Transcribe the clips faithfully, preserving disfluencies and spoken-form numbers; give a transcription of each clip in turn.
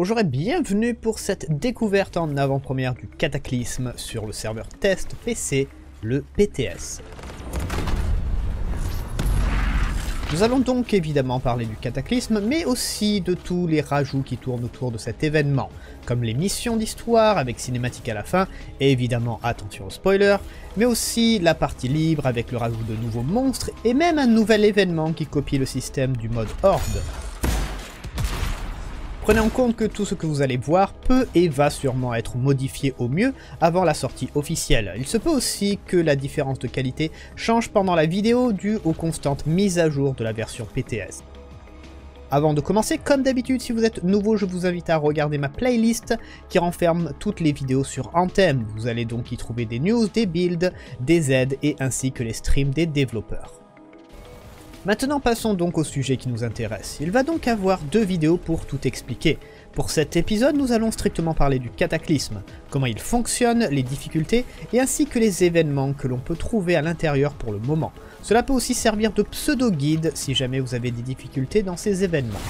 Bonjour et bienvenue pour cette découverte en avant-première du Cataclysme sur le serveur test P C, le P T S. Nous allons donc évidemment parler du Cataclysme, mais aussi de tous les rajouts qui tournent autour de cet événement, comme les missions d'histoire avec cinématique à la fin, et évidemment attention aux spoilers, mais aussi la partie libre avec le rajout de nouveaux monstres, et même un nouvel événement qui copie le système du mode Horde. Prenez en compte que tout ce que vous allez voir peut et va sûrement être modifié au mieux avant la sortie officielle. Il se peut aussi que la différence de qualité change pendant la vidéo due aux constantes mises à jour de la version P T S. Avant de commencer, comme d'habitude, si vous êtes nouveau, je vous invite à regarder ma playlist qui renferme toutes les vidéos sur Anthem. Vous allez donc y trouver des news, des builds, des aides et ainsi que les streams des développeurs. Maintenant passons donc au sujet qui nous intéresse. Il va donc avoir deux vidéos pour tout expliquer. Pour cet épisode, nous allons strictement parler du Cataclysme, comment il fonctionne, les difficultés et ainsi que les événements que l'on peut trouver à l'intérieur pour le moment. Cela peut aussi servir de pseudo-guide si jamais vous avez des difficultés dans ces événements.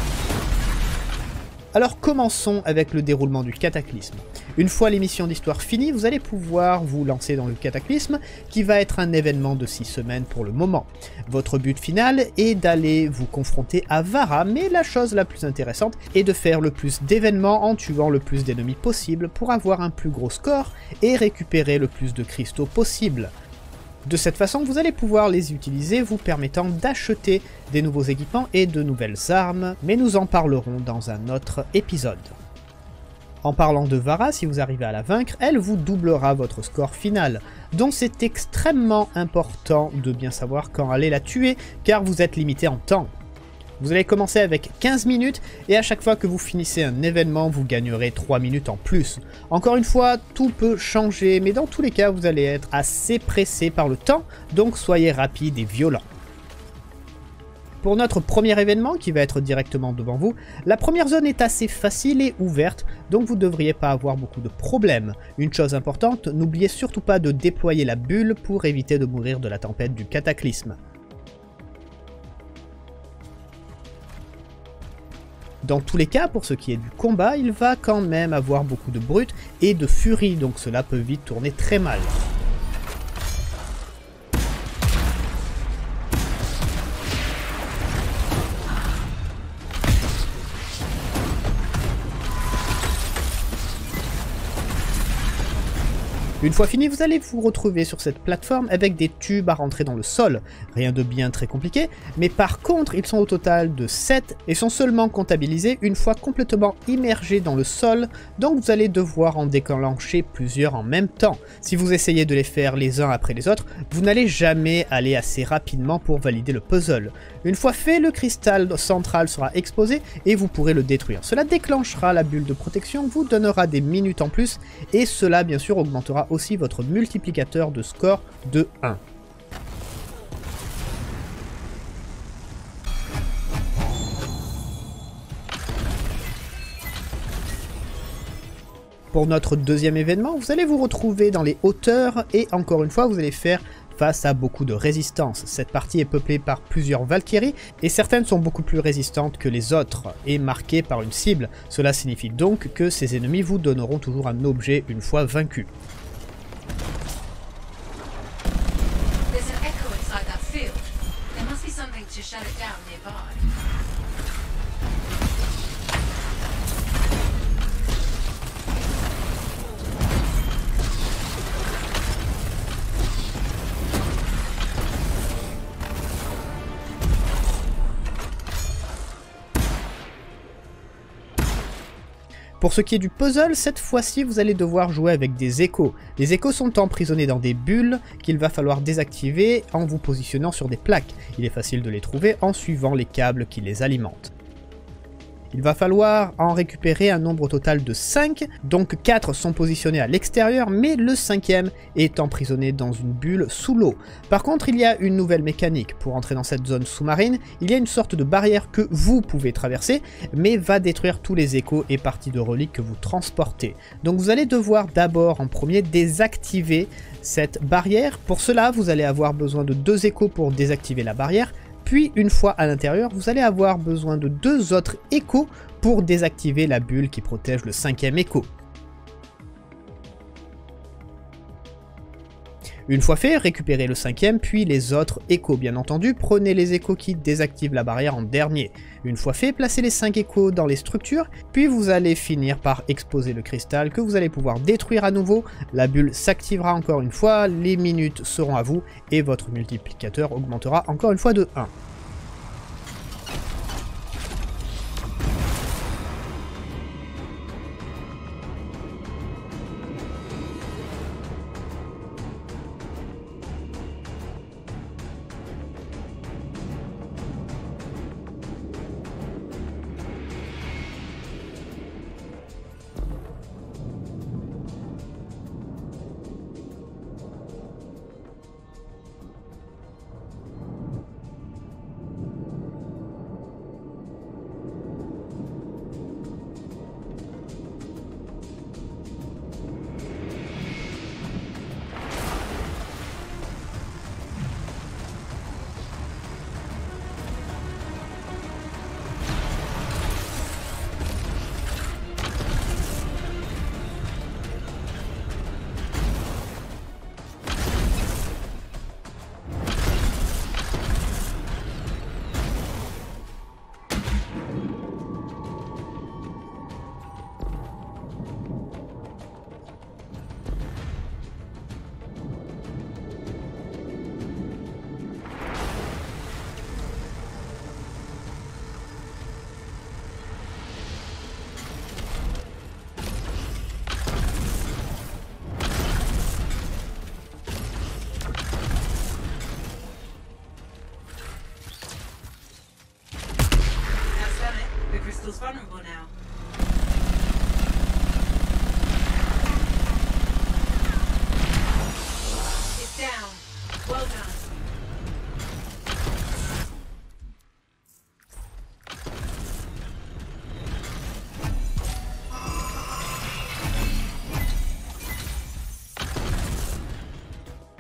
Alors commençons avec le déroulement du Cataclysme. Une fois l'émission d'histoire finie, vous allez pouvoir vous lancer dans le Cataclysme, qui va être un événement de six semaines pour le moment. Votre but final est d'aller vous confronter à Vara, mais la chose la plus intéressante est de faire le plus d'événements en tuant le plus d'ennemis possible pour avoir un plus gros score et récupérer le plus de cristaux possible. De cette façon, vous allez pouvoir les utiliser, vous permettant d'acheter des nouveaux équipements et de nouvelles armes, mais nous en parlerons dans un autre épisode. En parlant de Vara, si vous arrivez à la vaincre, elle vous doublera votre score final, donc c'est extrêmement important de bien savoir quand aller la tuer, car vous êtes limité en temps. Vous allez commencer avec quinze minutes, et à chaque fois que vous finissez un événement, vous gagnerez trois minutes en plus. Encore une fois, tout peut changer, mais dans tous les cas, vous allez être assez pressé par le temps, donc soyez rapide et violent. Pour notre premier événement, qui va être directement devant vous, la première zone est assez facile et ouverte, donc vous ne devriez pas avoir beaucoup de problèmes. Une chose importante, n'oubliez surtout pas de déployer la bulle pour éviter de mourir de la tempête du Cataclysme. Dans tous les cas, pour ce qui est du combat, il va quand même avoir beaucoup de brutes et de furie, donc cela peut vite tourner très mal. Une fois fini, vous allez vous retrouver sur cette plateforme avec des tubes à rentrer dans le sol. Rien de bien très compliqué, mais par contre, ils sont au total de sept et sont seulement comptabilisés une fois complètement immergés dans le sol, donc vous allez devoir en déclencher plusieurs en même temps. Si vous essayez de les faire les uns après les autres, vous n'allez jamais aller assez rapidement pour valider le puzzle. Une fois fait, le cristal central sera exposé et vous pourrez le détruire. Cela déclenchera la bulle de protection, vous donnera des minutes en plus et cela bien sûr augmentera aussi votre multiplicateur de score de un. Pour notre deuxième événement, vous allez vous retrouver dans les hauteurs et encore une fois, vous allez faire face à beaucoup de résistance. Cette partie est peuplée par plusieurs Valkyries et certaines sont beaucoup plus résistantes que les autres et marquées par une cible. Cela signifie donc que ces ennemis vous donneront toujours un objet une fois vaincu. Pour ce qui est du puzzle, cette fois-ci vous allez devoir jouer avec des échos. Les échos sont emprisonnés dans des bulles qu'il va falloir désactiver en vous positionnant sur des plaques. Il est facile de les trouver en suivant les câbles qui les alimentent. Il va falloir en récupérer un nombre total de cinq, donc quatre sont positionnés à l'extérieur, mais le cinquième est emprisonné dans une bulle sous l'eau. Par contre, il y a une nouvelle mécanique. Pour entrer dans cette zone sous-marine, il y a une sorte de barrière que vous pouvez traverser, mais va détruire tous les échos et parties de reliques que vous transportez. Donc vous allez devoir d'abord en premier désactiver cette barrière. Pour cela, vous allez avoir besoin de deux échos pour désactiver la barrière. Puis une fois à l'intérieur, vous allez avoir besoin de deux autres échos pour désactiver la bulle qui protège le cinquième écho. Une fois fait, récupérez le cinquième puis les autres échos bien entendu, prenez les échos qui désactivent la barrière en dernier. Une fois fait, placez les cinq échos dans les structures, puis vous allez finir par exposer le cristal que vous allez pouvoir détruire à nouveau, la bulle s'activera encore une fois, les minutes seront à vous et votre multiplicateur augmentera encore une fois de un.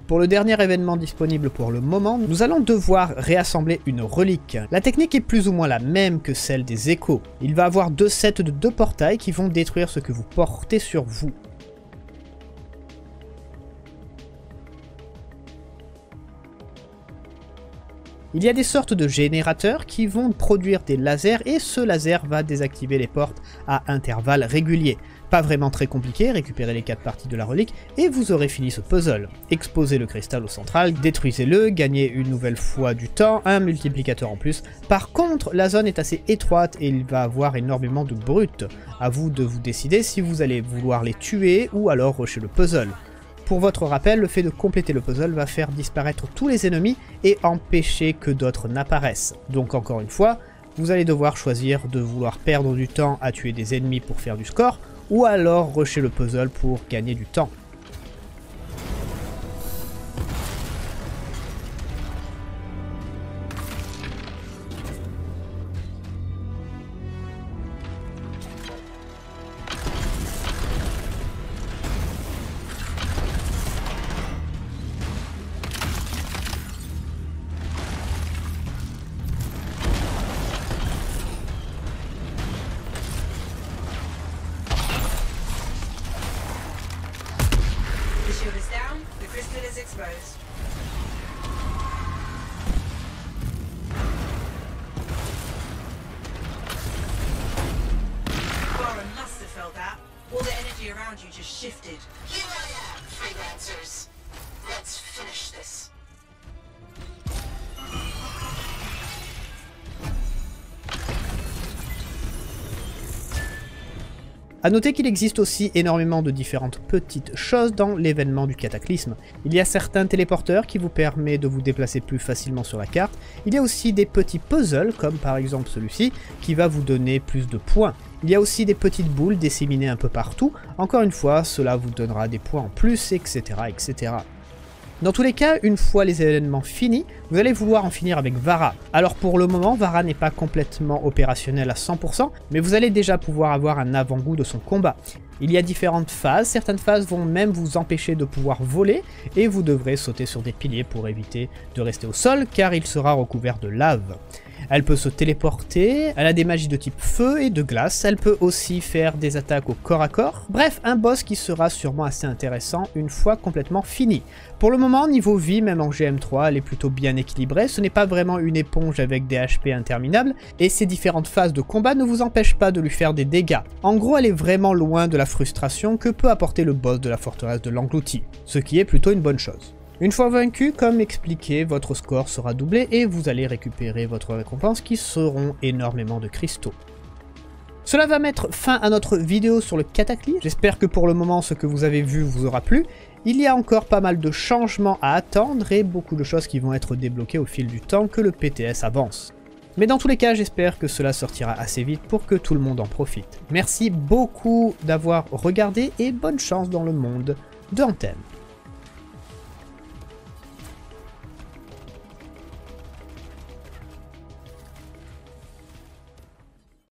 Pour le dernier événement disponible pour le moment, nous allons devoir réassembler une relique. La technique est plus ou moins la même que celle des échos. Il va avoir deux sets de deux portails qui vont détruire ce que vous portez sur vous. Il y a des sortes de générateurs qui vont produire des lasers et ce laser va désactiver les portes à intervalles réguliers. Pas vraiment très compliqué, récupérez les quatre parties de la relique et vous aurez fini ce puzzle. Exposez le cristal au central, détruisez-le, gagnez une nouvelle fois du temps, un multiplicateur en plus. Par contre, la zone est assez étroite et il va avoir énormément de brutes. À vous de vous décider si vous allez vouloir les tuer ou alors rusher le puzzle. Pour votre rappel, le fait de compléter le puzzle va faire disparaître tous les ennemis et empêcher que d'autres n'apparaissent. Donc encore une fois, vous allez devoir choisir de vouloir perdre du temps à tuer des ennemis pour faire du score, ou alors rusher le puzzle pour gagner du temps. A noter qu'il existe aussi énormément de différentes petites choses dans l'événement du Cataclysme. Il y a certains téléporteurs qui vous permettent de vous déplacer plus facilement sur la carte. Il y a aussi des petits puzzles, comme par exemple celui-ci, qui va vous donner plus de points. Il y a aussi des petites boules disséminées un peu partout. Encore une fois, cela vous donnera des points en plus, et cetera et cetera. Dans tous les cas, une fois les événements finis, vous allez vouloir en finir avec Vara. Alors pour le moment, Vara n'est pas complètement opérationnel à cent pour cent, mais vous allez déjà pouvoir avoir un avant-goût de son combat. Il y a différentes phases, certaines phases vont même vous empêcher de pouvoir voler, et vous devrez sauter sur des piliers pour éviter de rester au sol, car il sera recouvert de lave. Elle peut se téléporter, elle a des magies de type feu et de glace, elle peut aussi faire des attaques au corps à corps. Bref, un boss qui sera sûrement assez intéressant une fois complètement fini. Pour le moment, niveau vie, même en G M trois, elle est plutôt bien équilibrée, ce n'est pas vraiment une éponge avec des H P interminables, et ses différentes phases de combat ne vous empêchent pas de lui faire des dégâts. En gros, elle est vraiment loin de la frustration que peut apporter le boss de la forteresse de l'englouti, ce qui est plutôt une bonne chose. Une fois vaincu, comme expliqué, votre score sera doublé et vous allez récupérer votre récompense qui seront énormément de cristaux. Cela va mettre fin à notre vidéo sur le Cataclysme. J'espère que pour le moment ce que vous avez vu vous aura plu. Il y a encore pas mal de changements à attendre et beaucoup de choses qui vont être débloquées au fil du temps que le P T S avance. Mais dans tous les cas, j'espère que cela sortira assez vite pour que tout le monde en profite. Merci beaucoup d'avoir regardé et bonne chance dans le monde de Anthem.